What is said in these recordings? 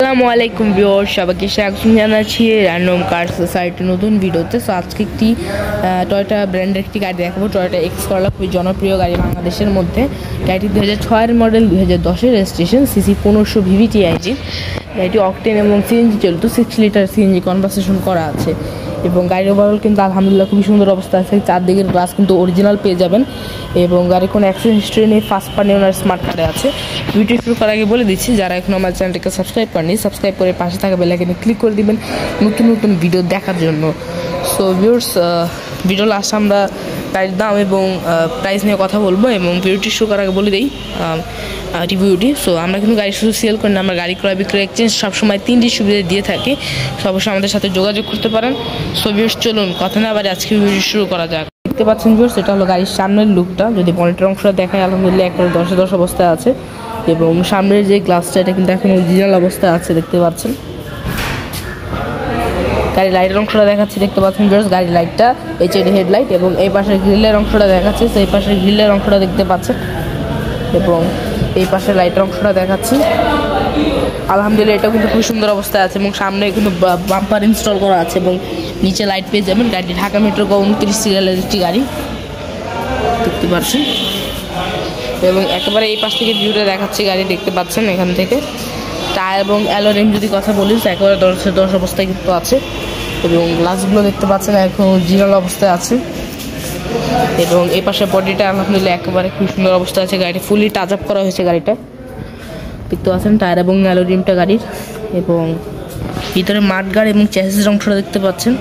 Assalamualaikum viewers, সবাইকে স্বাগত জানাচ্ছি Random Car Society নতুন ভিডিওতে। সো আজকে একটি Toyota ব্র্যান্ডের একটি গাড়ি দেখাবো, Toyota X Corolla, খুবই জনপ্রিয় গাড়ি বাংলাদেশের মধ্যে। গাড়িটি 2006 এর মডেল, 2010 এর রেজিস্ট্রেশন, সিসি 1500 ভিভিটি ইঞ্জিন। গাড়িটি অকটেন এবং সিএনজি চলিত, 6 লিটার সিএনজি কনভার্সেশন করা আছে এবং গাড়ির ওভারঅল কিন্তু আলহামদুলিল্লাহ খুবই সুন্দর অবস্থা আছে। চারদিকের গ্লাস কিন্তু অরিজিনাল পেয়ে যাবেন এবং গাড়ির কোনো অ্যাক্সিডেন্ট হিস্ট্রি নেই, ফার্স্ট পার্টি ওনার স্মার্ট কার্ডে আছে। ভিডিও শুরু করার আগে বলে দিচ্ছি, যারা এখন আমার চ্যানেলটিকে সাবস্ক্রাইব করেনি, সাবস্ক্রাইব করে পাশে থাকা বেল আইকনে ক্লিক করে দিবেন নতুন নতুন ভিডিও দেখার জন্য। সো ভিউয়ার্স, ভিডিও লাস্টে আমরা গাড়ির দাম এবং প্রাইস নিয়ে কথা বলবো এবং ভিডিওটি শুরু করার আগে বলে দিই রিভিউটি। সো আমরা কিন্তু গাড়ি শুধু সেল করি না, আমরা গাড়ি ক্রয় বিক্রয় এক্সচেঞ্জ সবসময় তিনটি সুবিধা দিয়ে থাকি, অবশ্যই আমাদের সাথে যোগাযোগ করতে পারেন। সো ভিউয়ার্স, চলুন কথা না বাড়িয়ে আজকে ভিডিও শুরু করা যাক। দেখতে পাচ্ছেন ভিউয়ার্স, এটা হলো গাড়ির সামনের লুকটা। যদি বনেটের অংশটা দেখায়, আলহামদুলিল্লাহ একবারে 10-10 অবস্থায় আছে এবং সামনের যে গ্লাসটা, এটা কিন্তু এখন অরিজিনাল অবস্থায় আছে, দেখতে পাচ্ছেন। গাড়ির লাইটের অংশটা দেখাচ্ছি, দেখতে পাচ্ছেন ভিউয়ার্স, গাড়ির লাইটটা এইচডি হেডলাইট এবং এই পাশের গ্রিলের অংশটা দেখাচ্ছে, সেই পাশের গ্রিলের অংশটা দেখতে পাচ্ছেন এবং এই পাশের লাইটের অংশটা দেখাচ্ছি। আলহামদুলিল্লাহ এটাও কিন্তু খুব সুন্দর অবস্থায় আছে এবং সামনে কিন্তু বাম্পার ইনস্টল করা আছে এবং নিচে লাইট পেয়ে যাবেন। গাড়িটি ঢাকা মেট্রো 29 সিরিয়ালের একটি গাড়ি, দেখতে পাচ্ছেন, এবং একেবারে এই পাশ থেকে ভিউটা দেখাচ্ছি গাড়ি, দেখতে পাচ্ছেন এখান থেকে। টায়ার এবং অ্যালয় রিম যদি কথা বলি, একেবারে 10-10 অবস্থায় কিন্তু আছে এবং গ্লাসগুলো দেখতে পাচ্ছেন এখন অরিজিনাল অবস্থায় আছে এবং এই পাশে বডিটা আলহামদুলিল্লাহ একেবারে খুব সুন্দর অবস্থা আছে। গাড়িটি ফুলি টাচ আপ করা হয়েছে, গাড়িটা দেখতে পাচ্ছেন, টায়ার এবং অ্যালয় রিমটা গাড়ির, এবং ভিতরে মাঠগাড় এবং চ্যাসিস অংশটা দেখতে পাচ্ছেন।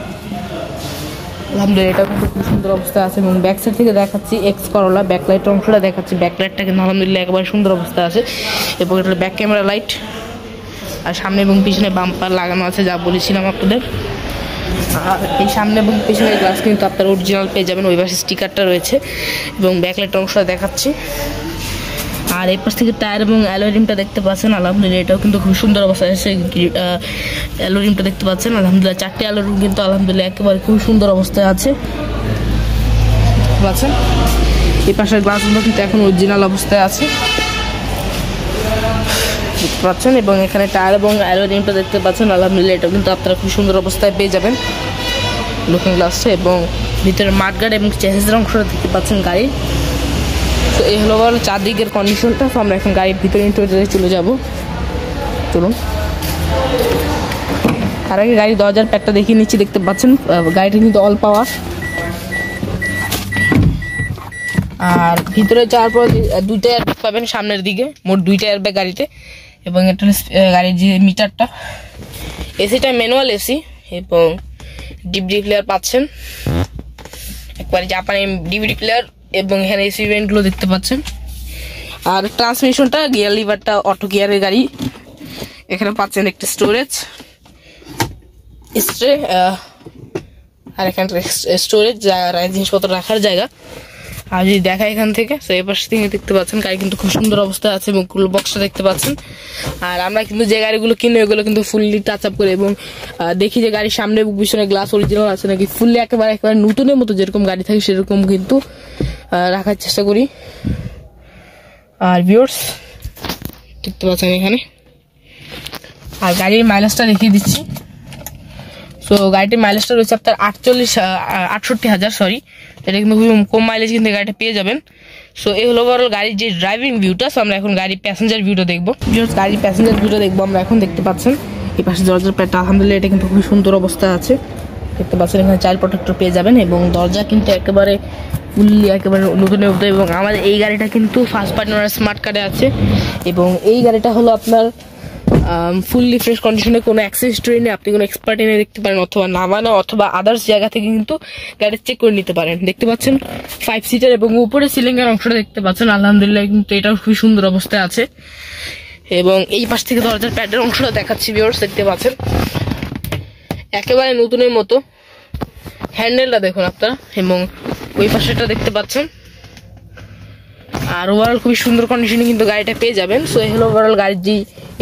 আলহামদুলিল্লাহ এটা কিন্তু খুব সুন্দর অবস্থা আছে এবং ব্যাক সাইড থেকে দেখাচ্ছি এক্স করোলা, ব্যাকলাইট অংশটা দেখাচ্ছি। ব্যাকলাইটটা কিন্তু আলহামদুলিল্লাহ একেবারে সুন্দর অবস্থা আছে এবং এটা ব্যাক ক্যামেরা লাইট, আর সামনে এবং পিছনে বাম্পার লাগানো আছে, যা বলেছিলাম আপনাদের। এই সামনে এবং পিছনের গ্লাস কিন্তু আপনারা অরিজিনাল পেয়ে যাবেন, ওই পাশে স্টিকারটা রয়েছে এবং ব্যাকলাইট অংশটা দেখাচ্ছি। আর এই পাশ থেকে টায়ার এবং অ্যালয় রিমটা দেখতে পাচ্ছেন, আলহামদুলিল্লাহ এটাও কিন্তু খুব সুন্দর অবস্থা আছে। অ্যালয় রিমটা দেখতে পাচ্ছেন, আলহামদুলিল্লাহ 4টি অ্যালয় রিম কিন্তু আলহামদুলিল্লাহ একেবারে খুব সুন্দর অবস্থায় আছে, দেখতে পাচ্ছেন। এই পাশের গ্লাসগুলো কিন্তু এখন অরিজিনাল অবস্থায় আছে, দেখতে পাচ্ছেন, এবং এখানে টায়ার এবং অ্যালয় রিমটা দেখতে পাচ্ছেন, আলহামদুলিল্লাহ এটাও কিন্তু আপনারা খুব সুন্দর অবস্থায় পেয়ে যাবেন লুকিং গ্লাসটা, এবং ভিতরে মাঠগাড় এবং চেসিসের অংশটা দেখতে পাচ্ছেন গাড়ির। তো এই হলো চারদিকের কন্ডিশনটা। তো আমরা এখন গাড়ির ভিতরে ইন্টেরিয়রে চলে যাব, চলুন। তার আগে গাড়ির দরজার প্যাডটা দেখিয়ে নিচ্ছি, দেখতে পাচ্ছেন গাড়িটা কিন্তু অল পাওয়ার। আর ভিতরে যাওয়ার পর 2টা এয়ারব্যাগ পাবেন সামনের দিকে, মোট 2টা এয়ারব্যাগ গাড়িতে, এবং এটা গাড়ির যে মিটারটা, এসিটা ম্যানুয়াল এসি এবং ডিভিডি প্লেয়ার পাচ্ছেন, একবারে জাপানি ডিভিডি প্লেয়ার, এবং এখানে এসি ইভেন্টগুলো দেখতে পাচ্ছেন। আর ট্রান্সমিশনটা, গিয়ার লিভারটা অটো গিয়ারের গাড়ি, এখানে পাচ্ছেন একটা স্টোরেজ স্ট্রে, আর এখানে স্টোরেজ জিনিসপত্র রাখার জায়গা। আর যদি দেখা এখান থেকে, তো এই পাশ থেকে দেখতে পাচ্ছেন গাড়ি কিন্তু খুব সুন্দর অবস্থায় আছে এবং কুল বক্সটা দেখতে পাচ্ছেন। আর আমরা কিন্তু যে গাড়িগুলো কিনে ওইগুলো কিন্তু ফুললি টাচ আপ করে এবং দেখি যে গাড়ির সামনে পিছনে গ্লাস অরিজিনাল আছে নাকি, ফুললি একেবারে নতুনের মতো যেরকম গাড়ি থাকে সেরকম কিন্তু রাখার চেষ্টা করি। আর ভিউয়ার্স দেখতে পাচ্ছেন এখানে, আর গাড়ির মাইলেজটা দেখিয়ে দিচ্ছি। তো গাড়িটির মাইলেজটা রয়েছে আপনার 68,000, সরি, এটা কিন্তু খুবই কম মাইলেজ কিন্তু গাড়িটা পেয়ে যাবেন। সো এই হলো ওভারঅল গাড়ির যে ড্রাইভিং ভিউটা। সো আমরা এখন গাড়ির প্যাসেঞ্জার ভিউটা দেখবো, গাড়ির প্যাসেঞ্জার ভিউটা দেখবো আমরা এখন। দেখতে পাচ্ছেন এই পাশে দরজার প্যাডটা, আলহামদুলিল্লাহ এটা কিন্তু খুবই সুন্দর অবস্থা আছে, দেখতে পাচ্ছেন। এখানে চাইল্ড প্রোটেক্টর পেয়ে যাবেন এবং দরজা কিন্তু একেবারে ফুললি একেবারে নতুন নতুন। এবং আমাদের এই গাড়িটা কিন্তু ফার্স্ট পার্টি ওনার স্মার্ট কার্ডে আছে এবং এই গাড়িটা হলো আপনার ফুললি ফ্রেশ কন্ডিশনে, কোনো অ্যাক্সেসরি নেই, আপনি কোনো এক্সপার্ট এনে দেখতে পারেন অথবা নামানো অথবা আদার্স জায়গা থেকে কিন্তু গাড়ি চেক করে নিতে পারেন, দেখতে পাচ্ছেন। 5 সিটার এবং উপরে সিলিংয়ের অংশটা দেখতে পাচ্ছেন, আলহামদুলিল্লাহ কিন্তু এটাও খুবই সুন্দর অবস্থায় আছে। এবং এই পাশ থেকে দরজার প্যাডের অংশটা দেখাচ্ছি ভিউয়ার্স, দেখতে পাচ্ছেন একেবারে নতুনের মতো। হ্যান্ডেলটা দেখুন আপনারা এবং ওই পাশেটা দেখতে পাচ্ছেন। আর ওভারঅল খুবই সুন্দর কন্ডিশনে কিন্তু গাড়িটা পেয়ে যাবেন। সো এই হলো ওভারঅল গাড়ির যে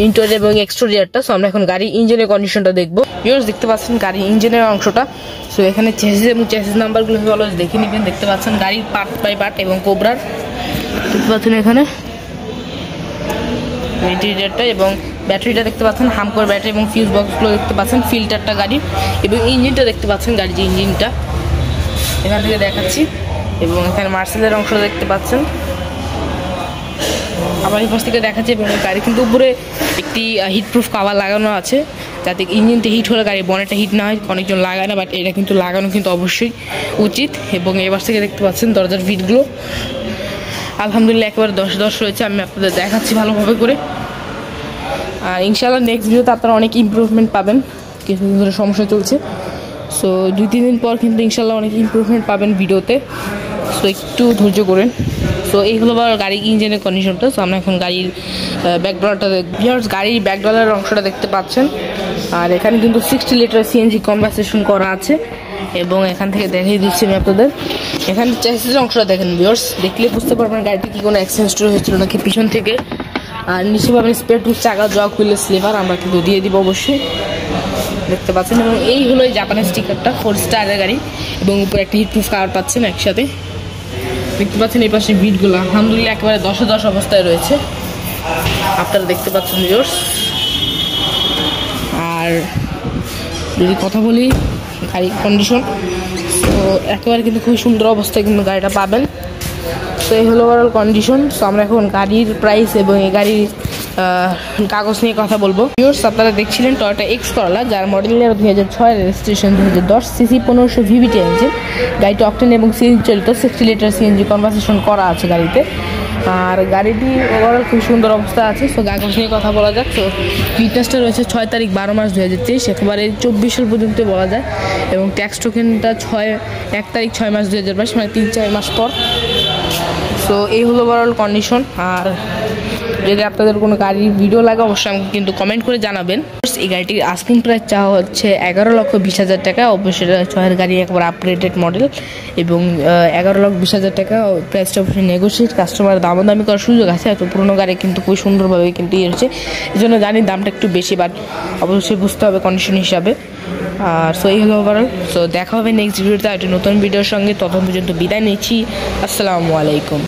ইন্টেরিয়র এবং এক্সটেরিয়রটা। সো আমরা এখন গাড়ির ইঞ্জিনের কন্ডিশনটা দেখবো ভিউয়ার্স, দেখতে পাচ্ছেন গাড়ির ইঞ্জিনের অংশটা। সো এখানে চেসিস এবং চেসিস নাম্বারগুলো অলওয়েজ দেখে নেবেন, দেখতে পাচ্ছেন গাড়ির পার্ট বাই পার্ট এবং কোবরার, দেখতে পাচ্ছেন এখানে ইন্টেরিয়রটা। এবং ব্যাটারিটা দেখতে পাচ্ছেন হামকোর ব্যাটারি এবং ফিউজ বক্সগুলো দেখতে পাচ্ছেন, ফিল্টারটা গাড়ির এবং ইঞ্জিনটা দেখতে পাচ্ছেন, গাড়ির যে ইঞ্জিনটা এখান থেকে দেখাচ্ছি, এবং এখানে মার্সেলের অংশটা দেখতে পাচ্ছেন। আবার এই পাশ থেকে দেখাচ্ছি, এবং গাড়ি কিন্তু উপরে একটি হিটপ্রুফ কাভার লাগানো আছে যাতে ইঞ্জিনটা হিট হলে গাড়ি বনেটা হিট না হয়। অনেকজন লাগায় না, বাট এটা কিন্তু লাগানো কিন্তু অবশ্যই উচিত। এবং এই পাশ থেকে দেখতে পাচ্ছেন দরজার ভিটগুলো আলহামদুলিল্লাহ একেবারে 10-10 রয়েছে। আমি আপনাদের দেখাচ্ছি ভালোভাবে করে, আর ইনশাআল্লাহ নেক্সট ভিডিওতে আপনারা অনেক ইম্প্রুভমেন্ট পাবেন। কিছুদিন ধরে সমস্যা চলছে, সো 2-3 দিন পর কিন্তু ইনশাআল্লাহ অনেক ইম্প্রুভমেন্ট পাবেন ভিডিওতে, সো একটু ধৈর্য করেন। সো এইগুলো আবার গাড়ির ইঞ্জিনের কন্ডিশনটা। সো আমরা এখন গাড়ির ব্যাকডলারটা ভিউয়ার্স, গাড়ির ব্যাকডলারের অংশটা দেখতে পাচ্ছেন, আর এখানে কিন্তু 60 লিটার সিএনজি কনভার্সেশন করা আছে। এবং এখান থেকে দেখিয়ে দিচ্ছি আমি আপনাদের এখানে চ্যাসিসের অংশটা দেখেন ভিউয়ার্স, দেখলে বুঝতে পারবেন গাড়িটি কি কোনো অ্যাক্সিডেন্ট হয়েছিল নাকি পিছন থেকে। আর নিচে পাবেন স্পেয়ার টু চাকা, জগ, হুইলের স্লিভার আমরা কিন্তু দিয়ে দিব অবশ্যই, দেখতে পাচ্ছেন। এবং এই হলো জাপানের স্টিকারটা, 4 স্টারের গাড়ি, এবং উপরে একটা হিটপ্রুফ কাভার পাচ্ছেন একসাথে দেখতে পাচ্ছেন। এই পাশে ভিটগুলো আলহামদুলিল্লাহ একেবারে 10-10 অবস্থায় রয়েছে, আপনারা দেখতে পাচ্ছেন ভিউয়ার্স। আর যদি কথা বলি গাড়ির কন্ডিশন, তো একেবারে কিন্তু খুবই সুন্দর অবস্থায় কিন্তু গাড়িটা পাবেন। তো এই হলো ওভারঅল কন্ডিশন। তো আমরা এখন গাড়ির প্রাইস এবং এই গাড়ির কাগজ নিয়ে কথা বলবো ভিউয়ার্স। আপনারা দেখছিলেন টয়োটা এক্স করলা, যার model 2006, registration 2010, CC 1500 VVT engine, গাড়িটি অক্টেন এবং সিএনজি চলিত, 60 লিটার সিএনজি কনভার্সেশন করা আছে গাড়িতে। আর গাড়িটি ওভারঅল খুব সুন্দর অবস্থা আছে। সো কাগজ নিয়ে কথা বলা যাক। তো ফিটনেসটা রয়েছে 6 তারিখ 12 মাস 2023, একেবারে 24 সাল পর্যন্ত বলা যায়, এবং ট্যাক্স টোকেনটা 1 তারিখ 6 মাস 2022, মানে 3-4 মাস পর। সো এই হলো ওভারঅল কন্ডিশন। আর যদি আপনাদের কোনো গাড়ির ভিডিও লাগে অবশ্যই আমাকে কিন্তু কমেন্ট করে জানাবেন। এই গাড়িটির আস্কিং প্রাইস চাওয়া হচ্ছে 11,20,000 টাকা, অবশ্যই 6-এর গাড়ি একবার আপগ্রেডেড মডেল, এবং 11,20,000 টাকা প্রাইসটা অবশ্যই নেগোসিয়েট, কাস্টমার দামাদামি করার সুযোগ আছে। এত পুরোনো গাড়ি কিন্তু খুব সুন্দরভাবে কিন্তু ইয়ে হচ্ছে, এই জন্য জানি দামটা একটু বেশি, বাট অবশ্যই বুঝতে হবে কন্ডিশন হিসাবে। আর সো এই হলো ওভারঅল। সো দেখা হবে নেক্সট ভিডিওতে একটা নতুন ভিডিওর সঙ্গে, তখন পর্যন্ত বিদায় নিচ্ছি। আসসালামু আলাইকুম।